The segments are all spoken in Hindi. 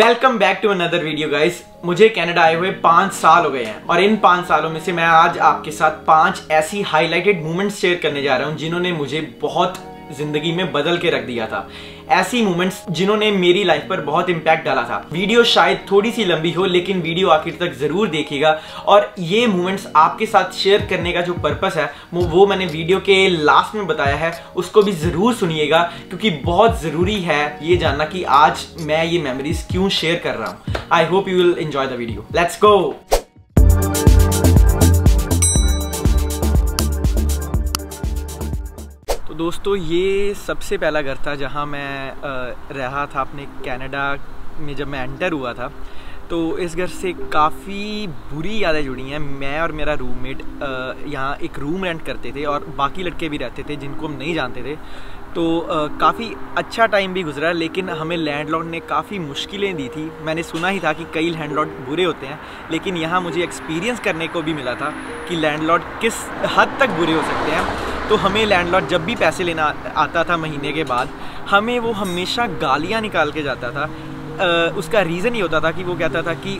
Welcome back to another video guys. मुझे कनाडा आए हुए 5 साल हो गए हैं और इन 5 सालों में से मैं आज आपके साथ 5 ऐसी हाईलाइटेड मोमेंट्स शेयर करने जा रहा हूं जिन्होंने मुझे बहुत जिंदगी में बदल के रख दिया था। ऐसी मोमेंट्स जिन्होंने मेरी लाइफ पर बहुत इम्पैक्ट डाला था। वीडियो शायद थोड़ी सी लंबी हो लेकिन वीडियो आखिर तक जरूर देखिएगा और ये मोमेंट्स आपके साथ शेयर करने का जो पर्पस है वो मैंने वीडियो के लास्ट में बताया है, उसको भी जरूर सुनिएगा क्योंकि बहुत जरूरी है ये जानना कि आज मैं ये मेमोरीज क्यों शेयर कर रहा हूँ। I hope you will enjoy the video. Let's go. दोस्तों, ये सबसे पहला घर था जहाँ मैं रहा था अपने कनाडा में जब मैं एंटर हुआ था। तो इस घर से काफ़ी बुरी यादें जुड़ी हैं। मैं और मेरा रूममेट यहाँ एक रूम रेंट करते थे और बाकी लड़के भी रहते थे जिनको हम नहीं जानते थे। तो काफ़ी अच्छा टाइम भी गुजरा लेकिन हमें लैंडलॉर्ड ने काफ़ी मुश्किलें दी थी। मैंने सुना ही था कि कई लैंडलॉर्ड बुरे होते हैं लेकिन यहाँ मुझे एक्सपीरियंस करने को भी मिला था कि लैंडलॉर्ड किस हद तक बुरे हो सकते हैं। तो हमें लैंडलॉर्ड जब भी पैसे लेना आता था महीने के बाद, हमें वो हमेशा गालियाँ निकाल के जाता था। उसका रीज़न ये होता था कि वो कहता था कि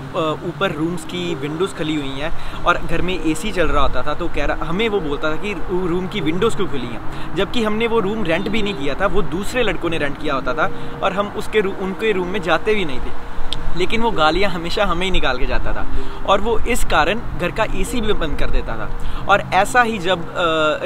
ऊपर रूम्स की विंडोज़ खुली हुई हैं और घर में एसी चल रहा होता था, तो हमें वो बोलता था कि रूम की विंडोज़ क्यों खुली हैं, जबकि हमने वो रूम रेंट भी नहीं किया था, वो दूसरे लड़कों ने रेंट किया होता था और हम उनके रूम में जाते भी नहीं थे। लेकिन वो गालियाँ हमेशा हमें ही निकाल के जाता था और वो इस कारण घर का एसी भी बंद कर देता था। और ऐसा ही जब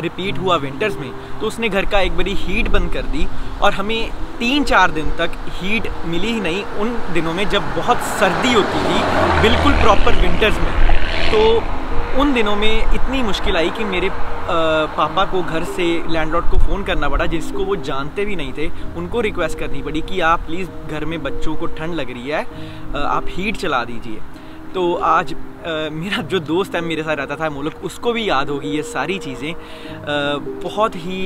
रिपीट हुआ विंटर्स में, तो उसने घर का एक बारी हीट बंद कर दी और हमें 3-4 दिन तक हीट मिली ही नहीं। उन दिनों में जब बहुत सर्दी होती थी, बिल्कुल प्रॉपर विंटर्स में, तो उन दिनों में इतनी मुश्किल आई कि मेरे पापा को घर से लैंडलॉर्ड को फ़ोन करना पड़ा, जिसको वो जानते भी नहीं थे। उनको रिक्वेस्ट करनी पड़ी कि आप प्लीज़ घर में बच्चों को ठंड लग रही है, आप हीट चला दीजिए। तो आज मेरा जो दोस्त है मेरे साथ रहता था मुल्क, उसको भी याद होगी ये सारी चीज़ें। बहुत ही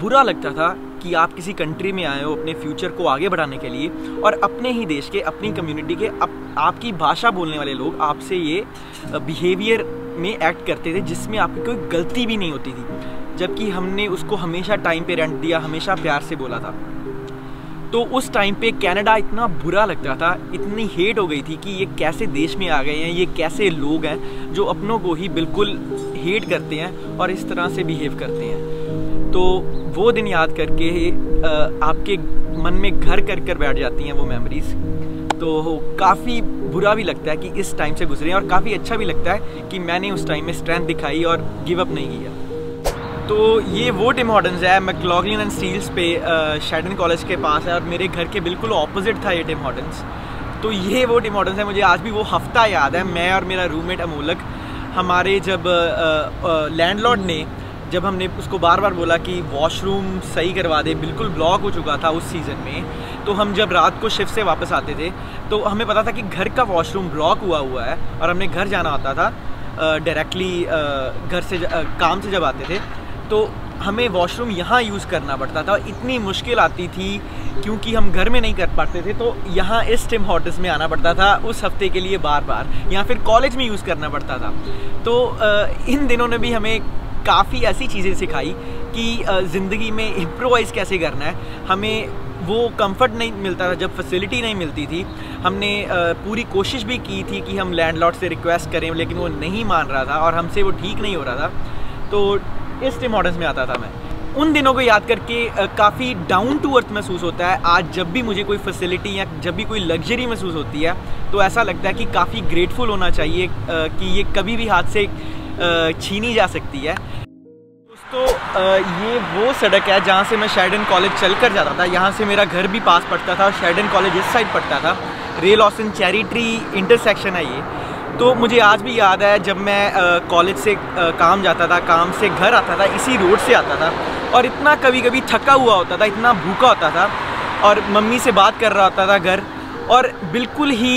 बुरा लगता था कि आप किसी कंट्री में आए हो अपने फ्यूचर को आगे बढ़ाने के लिए और अपने ही देश के, अपनी कम्युनिटी के, आपकी भाषा बोलने वाले लोग आपसे ये बिहेवियर में एक्ट करते थे जिसमें आपकी कोई गलती भी नहीं होती थी, जबकि हमने उसको हमेशा टाइम पे रेंट दिया, हमेशा प्यार से बोला था। तो उस टाइम पे कनाडा इतना बुरा लगता था, इतनी हेट हो गई थी कि ये कैसे देश में आ गए हैं, ये कैसे लोग हैं जो अपनों को ही बिल्कुल हेट करते हैं और इस तरह से बिहेव करते हैं। तो वो दिन याद करके आपके मन में घर कर बैठ जाती हैं वो मेमोरीज़। तो काफ़ी बुरा भी लगता है कि इस टाइम से गुजरे और काफ़ी अच्छा भी लगता है कि मैंने उस टाइम में स्ट्रेंथ दिखाई और गिव अप नहीं किया। तो ये वो टिम हॉर्टन्स है, मैक्लॉगलिन एंड स्टील्स पे शेरिडन कॉलेज के पास है और मेरे घर के बिल्कुल ऑपोजिट था ये टिम हॉर्टन्स। तो ये वो टिम हॉर्टन्स है। मुझे आज भी वो हफ्ता याद है, मैं और मेरा रूममेट अमोलक, हमारे जब लैंडलॉर्ड ने, जब हमने उसको बार बार बोला कि वॉशरूम सही करवा दे, बिल्कुल ब्लॉक हो चुका था उस सीज़न में। तो हम जब रात को शिफ्ट से वापस आते थे तो हमें पता था कि घर का वॉशरूम ब्लॉक हुआ है और हमने घर जाना होता था डायरेक्टली घर से, काम से जब आते थे तो हमें वॉशरूम यहाँ यूज़ करना पड़ता था। इतनी मुश्किल आती थी क्योंकि हम घर में नहीं कर पाते थे, तो यहाँ इस टिम हॉर्टन्स में आना पड़ता था उस हफ्ते के लिए बार बार, या फिर कॉलेज में यूज़ करना पड़ता था। तो इन दिनों ने भी हमें काफ़ी ऐसी चीज़ें सिखाई कि ज़िंदगी में इम्प्रोवाइज़ कैसे करना है। हमें वो कंफर्ट नहीं मिलता था जब फैसिलिटी नहीं मिलती थी। हमने पूरी कोशिश भी की थी कि हम लैंडलॉर्ड से रिक्वेस्ट करें लेकिन वो नहीं मान रहा था और हमसे वो ठीक नहीं हो रहा था। तो इस टिम हॉर्टन्स में आता था मैं। उन दिनों को याद करके काफ़ी डाउन टू अर्थ महसूस होता है। आज जब भी मुझे कोई फैसिलिटी या जब भी कोई लग्जरी महसूस होती है तो ऐसा लगता है कि काफ़ी ग्रेटफुल होना चाहिए कि ये कभी भी हाथ से छीनी जा सकती है। दोस्तों, ये वो सड़क है जहाँ से मैं शेरिडन कॉलेज चलकर जाता था। यहाँ से मेरा घर भी पास पड़ता था और शेरिडन कॉलेज इस साइड पड़ता था। रे लॉसन चैरिट्री इंटरसेक्शन है ये। तो मुझे आज भी याद है जब मैं कॉलेज से काम जाता था, काम से घर आता था, इसी रोड से आता था और इतना कभी कभी थका हुआ होता था, इतना भूखा होता था और मम्मी से बात कर रहा होता था घर और बिल्कुल ही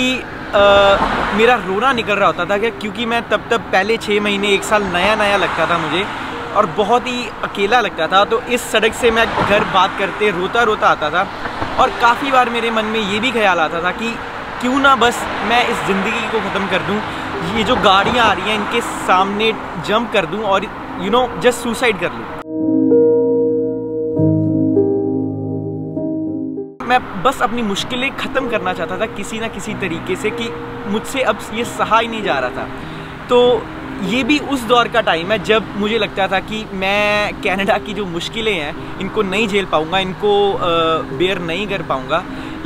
मेरा रोना निकल रहा होता था क्योंकि मैं तब पहले 6 महीने 1 साल नया लगता था मुझे और बहुत ही अकेला लगता था। तो इस सड़क से मैं घर बात करते रोता आता था और काफ़ी बार मेरे मन में ये भी ख्याल आता था कि क्यों ना बस मैं इस ज़िंदगी को ख़त्म कर दूं, ये जो गाड़ियाँ आ रही हैं इनके सामने जंप कर दूं और यू नो जस्ट सुसाइड कर लूँ। मैं बस अपनी मुश्किलें ख़त्म करना चाहता था किसी ना किसी तरीके से, कि मुझसे अब ये सहा ही नहीं जा रहा था। तो ये भी उस दौर का टाइम है जब मुझे लगता था कि मैं कनाडा की जो मुश्किलें हैं इनको नहीं झेल पाऊँगा, इनको बेयर नहीं कर पाऊँगा,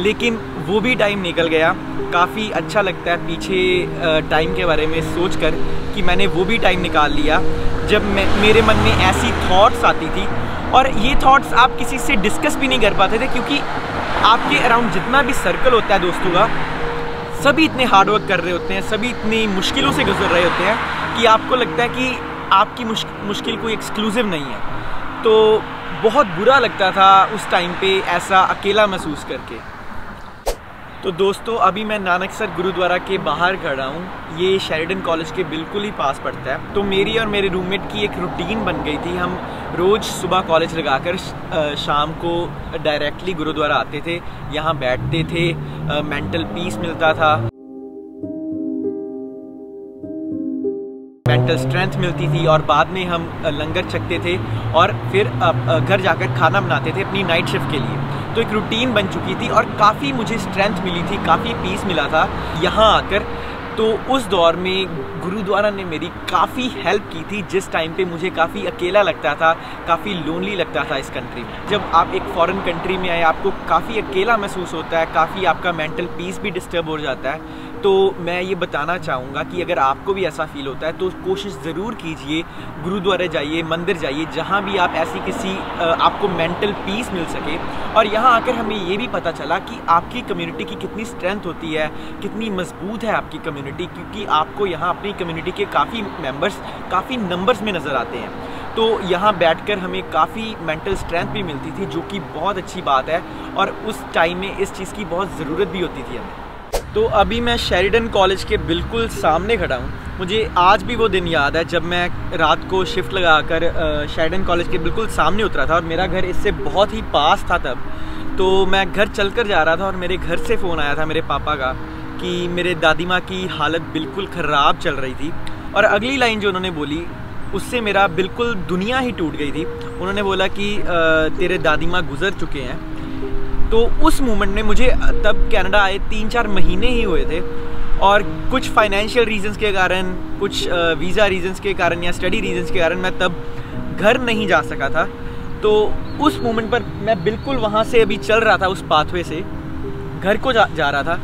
लेकिन वो भी टाइम निकल गया। काफ़ी अच्छा लगता है पीछे टाइम के बारे में सोच कर कि मैंने वो भी टाइम निकाल लिया जब मेरे मन में ऐसी थॉट्स आती थी। और ये थॉट्स आप किसी से डिस्कस भी नहीं कर पाते थे, क्योंकि आपके अराउंड जितना भी सर्कल होता है दोस्तों का, सभी इतने हार्डवर्क कर रहे होते हैं, सभी इतनी मुश्किलों से गुजर रहे होते हैं कि आपको लगता है कि आपकी मुश्किल कोई एक्सक्लूसिव नहीं है। तो बहुत बुरा लगता था उस टाइम पे ऐसा अकेला महसूस करके। तो दोस्तों अभी मैं नानकसर गुरुद्वारा के बाहर खड़ा हूँ, ये शेरिडन कॉलेज के बिल्कुल ही पास पड़ता है। तो मेरी और मेरे रूममेट की एक रूटीन बन गई थी, हम रोज़ सुबह कॉलेज लगाकर शाम को डायरेक्टली गुरुद्वारा आते थे, यहाँ बैठते थे, मेंटल पीस मिलता था, मेंटल स्ट्रेंथ मिलती थी, और बाद में हम लंगर छकते थे और फिर घर जाकर खाना बनाते थे अपनी नाइट शिफ्ट के लिए। तो एक रूटीन बन चुकी थी और काफ़ी मुझे स्ट्रेंथ मिली थी, काफ़ी पीस मिला था यहाँ आकर। तो उस दौर में गुरुद्वारा ने मेरी काफ़ी हेल्प की थी, जिस टाइम पे मुझे काफ़ी अकेला लगता था, काफ़ी लोनली लगता था इस कंट्री में। जब आप एक फॉरेन कंट्री में आए आपको काफ़ी अकेला महसूस होता है, काफ़ी आपका मेंटल पीस भी डिस्टर्ब हो जाता है। तो मैं ये बताना चाहूँगा कि अगर आपको भी ऐसा फील होता है तो कोशिश ज़रूर कीजिए, गुरुद्वारा जाइए, मंदिर जाइए, जहाँ भी आप ऐसी किसी आपको मेंटल पीस मिल सके। और यहाँ आकर हमें ये भी पता चला कि आपकी कम्युनिटी की कितनी स्ट्रेंथ होती है, कितनी मजबूत है आपकी कम्युनिटी, क्योंकि आपको यहाँ अपनी कम्युनिटी के काफ़ी मेंबर्स काफ़ी नंबर्स में नज़र आते हैं। तो यहाँ बैठकर हमें काफ़ी मेंटल स्ट्रेंथ भी मिलती थी, जो कि बहुत अच्छी बात है, और उस टाइम में इस चीज़ की बहुत ज़रूरत भी होती थी हमें। तो अभी मैं शेरिडन कॉलेज के बिल्कुल सामने खड़ा हूँ। मुझे आज भी वो दिन याद है जब मैं रात को शिफ्ट लगा कर शेरिडन कॉलेज के बिल्कुल सामने उतरा था, और मेरा घर इससे बहुत ही पास था तब। तो मैं घर चल कर जा रहा था और मेरे घर से फ़ोन आया था मेरे पापा का कि मेरे दादी माँ की हालत बिल्कुल ख़राब चल रही थी, और अगली लाइन जो उन्होंने बोली उससे मेरा बिल्कुल दुनिया ही टूट गई थी। उन्होंने बोला कि तेरे दादी माँ गुजर चुके हैं। तो उस मोमेंट में मुझे, तब कनाडा आए 3-4 महीने ही हुए थे, और कुछ फाइनेंशियल रीजंस के कारण, कुछ वीज़ा रीजंस के कारण या स्टडी रीजंस के कारण मैं तब घर नहीं जा सका था। तो उस मोमेंट पर मैं बिल्कुल वहाँ से अभी चल रहा था, उस पाथवे से घर को जा रहा था,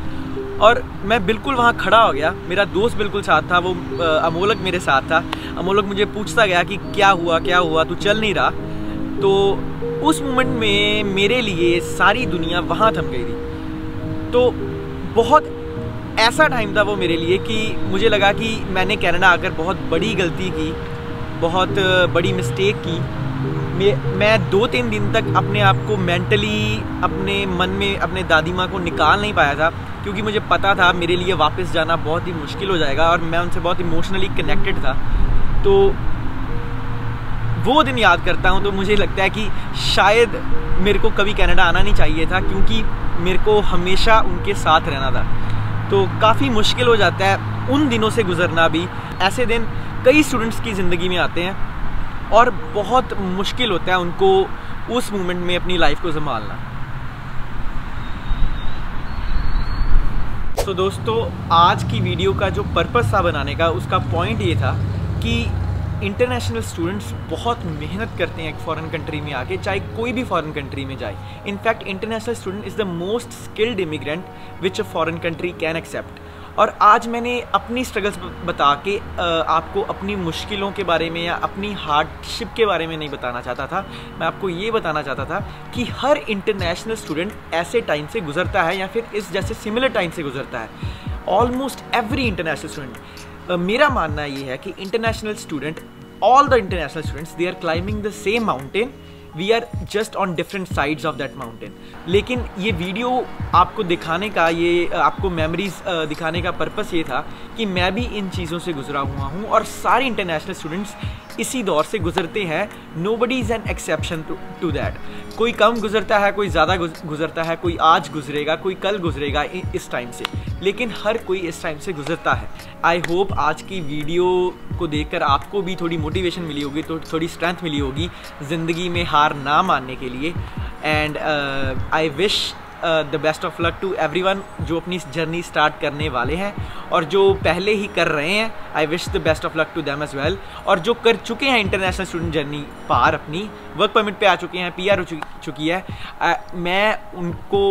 और मैं बिल्कुल वहाँ खड़ा हो गया। मेरा दोस्त बिल्कुल साथ था, वो अमोलक मेरे साथ था। अमोलक मुझे पूछता गया कि क्या हुआ तू चल नहीं रहा। तो उस मोमेंट में मेरे लिए सारी दुनिया वहाँ थम गई थी। तो बहुत ऐसा टाइम था वो मेरे लिए कि मुझे लगा कि मैंने कनाडा आकर बहुत बड़ी गलती की, बहुत बड़ी मिस्टेक की। मैं 2-3 दिन तक अपने आप को मेंटली, अपने मन में अपने दादी माँ को निकाल नहीं पाया था, क्योंकि मुझे पता था मेरे लिए वापस जाना बहुत ही मुश्किल हो जाएगा, और मैं उनसे बहुत इमोशनली कनेक्टेड था। तो वो दिन याद करता हूँ तो मुझे लगता है कि शायद मेरे को कभी कनाडा आना नहीं चाहिए था, क्योंकि मेरे को हमेशा उनके साथ रहना था। तो काफ़ी मुश्किल हो जाता है उन दिनों से गुजरना भी। ऐसे दिन कई स्टूडेंट्स की ज़िंदगी में आते हैं और बहुत मुश्किल होता है उनको उस मोमेंट में अपनी लाइफ को संभालना। तो दोस्तों आज की वीडियो का जो पर्पस था बनाने का, उसका पॉइंट ये था कि इंटरनेशनल स्टूडेंट्स बहुत मेहनत करते हैं एक फॉरेन कंट्री में आके, चाहे कोई भी फॉरेन कंट्री में जाए। In fact international student is the most skilled immigrant which a foreign country can accept. और आज मैंने अपनी स्ट्रगल्स बता के आपको अपनी मुश्किलों के बारे में या अपनी हार्डशिप के बारे में नहीं बताना चाहता था। मैं आपको ये बताना चाहता था कि हर इंटरनेशनल स्टूडेंट ऐसे टाइम से गुजरता है, या फिर इस जैसे सिमिलर टाइम से गुजरता है, ऑलमोस्ट एवरी इंटरनेशनल स्टूडेंट। मेरा मानना ये है कि international student, all the international students, they are climbing the same mountain, we are just on different sides of that mountain. लेकिन ये वीडियो आपको दिखाने का, ये आपको मेमोरीज दिखाने का पर्पस ये था कि मैं भी इन चीज़ों से गुजरा हुआ हूँ, और सारे इंटरनेशनल स्टूडेंट्स इसी दौर से गुजरते हैं। Nobody is an exception to that. कोई कम गुजरता है, कोई ज़्यादा गुजरता है, कोई आज गुजरेगा, कोई कल गुजरेगा इस टाइम से, लेकिन हर कोई इस टाइम से गुजरता है। आई होप आज की वीडियो को देखकर आपको भी थोड़ी मोटिवेशन मिली होगी, तो थोड़ी स्ट्रेंथ मिली होगी ज़िंदगी में हार ना मानने के लिए। And I wish the best of luck to everyone जो अपनी जर्नी स्टार्ट करने वाले हैं और जो पहले ही कर रहे हैं, I wish the best of luck to them as well. और जो कर चुके हैं इंटरनेशनल स्टूडेंट जर्नी पार, अपनी वर्क परमिट पे आ चुके हैं, पीआर हो चुकी है, मैं उनको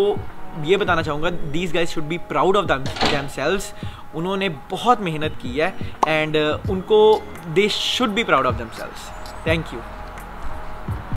ये बताना चाहूँगा these guys should be proud of themselves. उन्होंने बहुत मेहनत की है एंड उनको they should be proud of themselves. Thank you.